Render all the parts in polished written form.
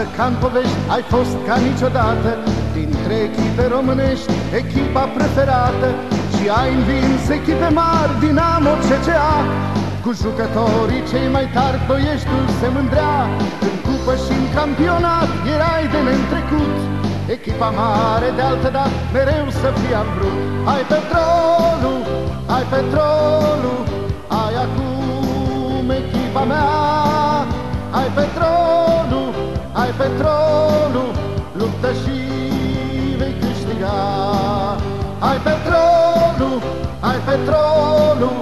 arată ca în povești, ai fost ca niciodată dintre echipe românești, echipa preferată. Și ai învins echipe mari, Dinamo CCA, cu jucătorii cei mai tari Ploieștiul se mândrea. În cupă și în campionat erai de neîntrecut, echipa mare de altădată mereu să fii am vrut. Ai Petrolul, ai Petrolul, ai acum echipa mea. Ai Petrolul, ai Petrolul, luptă și vei câștiga. Ai Petrolul, ai Petrolul,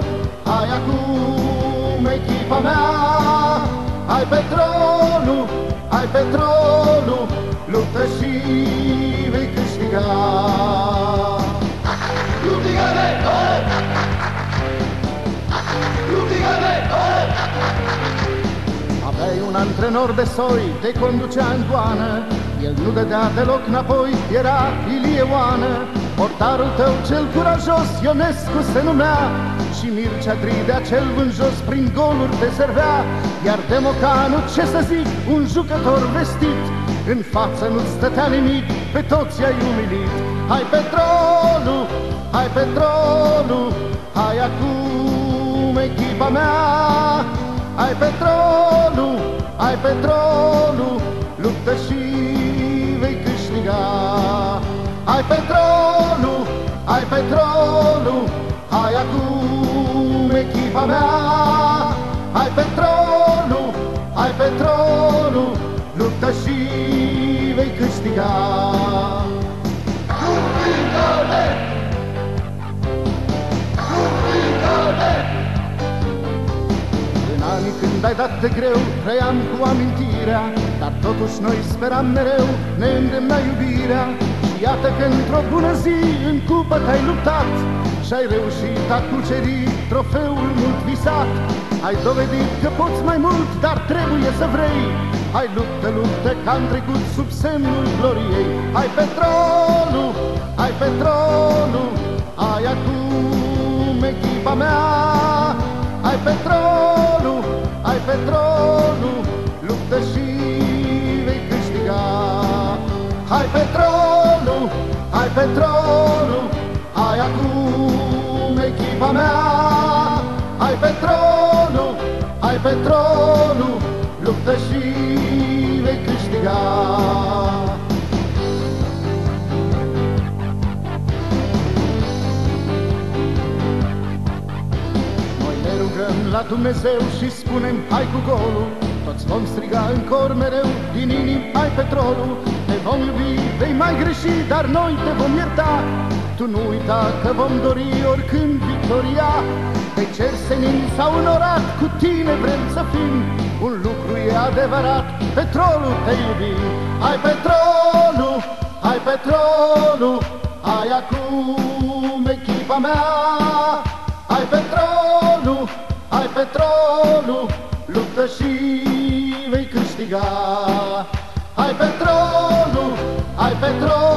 ai acum echipa mea. Ai Petrolul, ai Petrolul, luptă și vei câștiga. Luptigane, ole! Luptigane, ole! Aveai un antrenor de soi, te conducea în goană, el nu dădea deloc înapoi, era Ilie Oană. Portarul tău cel curajos, Ionescu se numea, și Mircea Dridea cel vânjos prin goluri te servea. Iar Democanu, ce să zic, un jucător vestit, în față nu-ți stătea nimic, pe toți i-ai umilit. Hai Petrolul, hai Petrolul, hai acum echipa mea. Ai Petrolul, ai Petrolul, luptă și vei câștiga. Ai Petrolul, ai Petrolul, ai acum echipa mea. Ai Petrolul, ai Petrolul, luptă și vei câștiga. Când ai dat de greu, trăiam cu amintirea, dar totuși noi speram mereu, ne îndemna iubirea. Și iată că într-o bună zi, în cupă te-ai luptat și ai reușit a cuceri trofeul mult visat. Ai dovedit că poți mai mult, dar trebuie să vrei. Ai luptă, luptă, ca în trecut sub semnul gloriei. Ai Petrolul, ai Petrolul, ai acum echipa mea. Ai Petrolul, ai Petrolul, luptă și vei câștiga. Hai Petrolul, hai Petrolul, ai acum echipa mea. Hai Petrolul, hai Petrolul, luptă și vei câștiga. La Dumnezeu și spunem hai cu golul, toți vom striga în cor mereu, din inim ai Petrolul. Te vom iubi, vei mai greși, dar noi te vom ierta. Tu nu uita că vom dori oricând victoria. Pe cer senin sau în orat, cu tine vrem să fim, un lucru e adevărat, Petrolul te iubi. Ai Petrolul, ai Petrolul, ai acum echipa mea. Ai Petrolul, ai Petrolul, luptă și vei câștiga. Ai Petrolul, ai Petrolul.